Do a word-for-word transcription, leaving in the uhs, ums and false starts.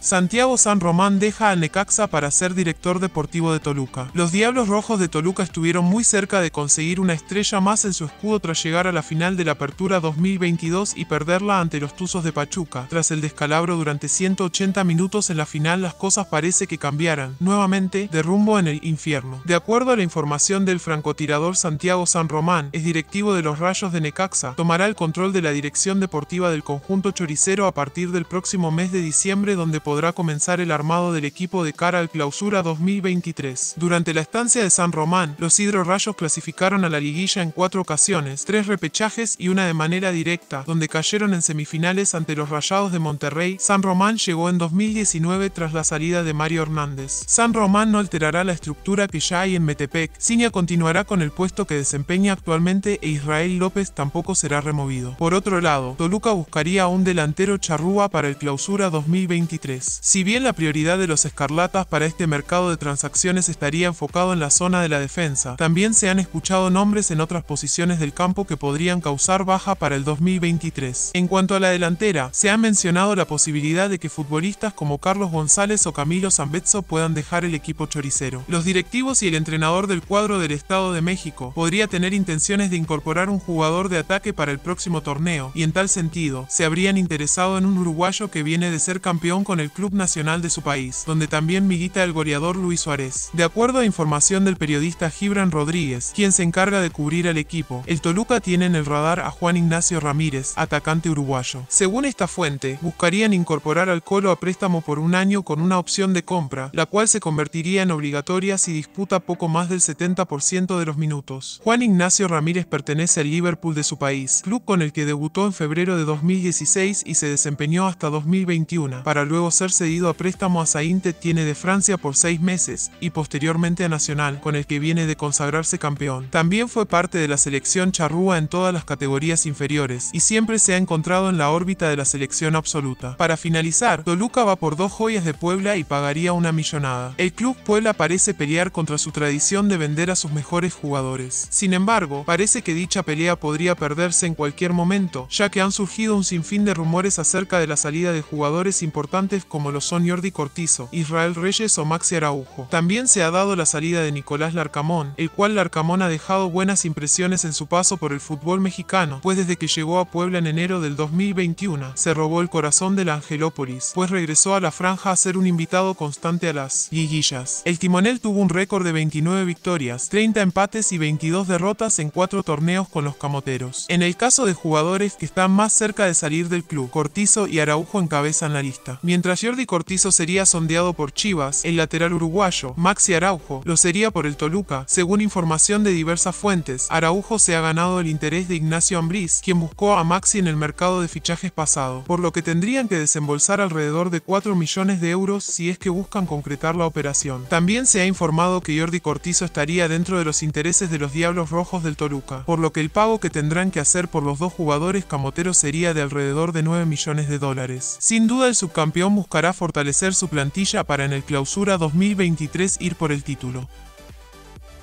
Santiago San Román deja al Necaxa para ser director deportivo de Toluca. Los Diablos Rojos de Toluca estuvieron muy cerca de conseguir una estrella más en su escudo tras llegar a la final de la Apertura dos mil veintidós y perderla ante los Tuzos de Pachuca. Tras el descalabro durante ciento ochenta minutos en la final, las cosas parece que cambiaran, nuevamente, de rumbo en el infierno. De acuerdo a la información del francotirador Santiago San Román, es directivo de los Rayos de Necaxa, tomará el control de la dirección deportiva del conjunto choricero a partir del próximo mes de diciembre, donde podrá comenzar el armado del equipo de cara al Clausura dos mil veintitrés. Durante la estancia de San Román, los Hidrorrayos clasificaron a la liguilla en cuatro ocasiones, tres repechajes y una de manera directa, donde cayeron en semifinales ante los Rayados de Monterrey. San Román llegó en dos mil diecinueve tras la salida de Mario Hernández. San Román no alterará la estructura que ya hay en Metepec. Cinia continuará con el puesto que desempeña actualmente e Israel López tampoco será removido. Por otro lado, Toluca buscaría a un delantero charrúa para el Clausura dos mil veintitrés. Si bien la prioridad de los escarlatas para este mercado de transacciones estaría enfocado en la zona de la defensa, también se han escuchado nombres en otras posiciones del campo que podrían causar baja para el dos mil veintitrés. En cuanto a la delantera, se ha mencionado la posibilidad de que futbolistas como Carlos González o Camilo Sambezzo puedan dejar el equipo choricero. Los directivos y el entrenador del cuadro del Estado de México podría tener intenciones de incorporar un jugador de ataque para el próximo torneo, y en tal sentido, se habrían interesado en un uruguayo que viene de ser campeón con el club nacional de su país, donde también milita el goleador Luis Suárez. De acuerdo a información del periodista Gibran Rodríguez, quien se encarga de cubrir al equipo, el Toluca tiene en el radar a Juan Ignacio Ramírez, atacante uruguayo. Según esta fuente, buscarían incorporar al Colo a préstamo por un año con una opción de compra, la cual se convertiría en obligatoria si disputa poco más del setenta por ciento de los minutos. Juan Ignacio Ramírez pertenece al Liverpool de su país, club con el que debutó en febrero de dos mil dieciséis y se desempeñó hasta dos mil veintiuno, para luego ser ser cedido a préstamo a Sainte tiene de Francia por seis meses y posteriormente a Nacional, con el que viene de consagrarse campeón. También fue parte de la selección charrúa en todas las categorías inferiores y siempre se ha encontrado en la órbita de la selección absoluta. Para finalizar, Toluca va por dos joyas de Puebla y pagaría una millonada. El club Puebla parece pelear contra su tradición de vender a sus mejores jugadores. Sin embargo, parece que dicha pelea podría perderse en cualquier momento, ya que han surgido un sinfín de rumores acerca de la salida de jugadores importantes como lo son Jordi Cortizo, Israel Reyes o Maxi Araujo. También se ha dado la salida de Nicolás Larcamón, el cual Larcamón ha dejado buenas impresiones en su paso por el fútbol mexicano, pues desde que llegó a Puebla en enero del dos mil veintiuno, se robó el corazón de la Angelópolis, pues regresó a la franja a ser un invitado constante a las liguillas. El timonel tuvo un récord de veintinueve victorias, treinta empates y veintidós derrotas en cuatro torneos con los camoteros. En el caso de jugadores que están más cerca de salir del club, Cortizo y Araujo encabezan la lista. Mientras Jordi Cortizo sería sondeado por Chivas, el lateral uruguayo Maxi Araujo lo sería por el Toluca. Según información de diversas fuentes, Araujo se ha ganado el interés de Ignacio Ambriz, quien buscó a Maxi en el mercado de fichajes pasado, por lo que tendrían que desembolsar alrededor de cuatro millones de euros si es que buscan concretar la operación. También se ha informado que Jordi Cortizo estaría dentro de los intereses de los Diablos Rojos del Toluca, por lo que el pago que tendrán que hacer por los dos jugadores camoteros sería de alrededor de nueve millones de dólares. Sin duda el subcampeón buscará fortalecer su plantilla para en el Clausura dos mil veintitrés ir por el título.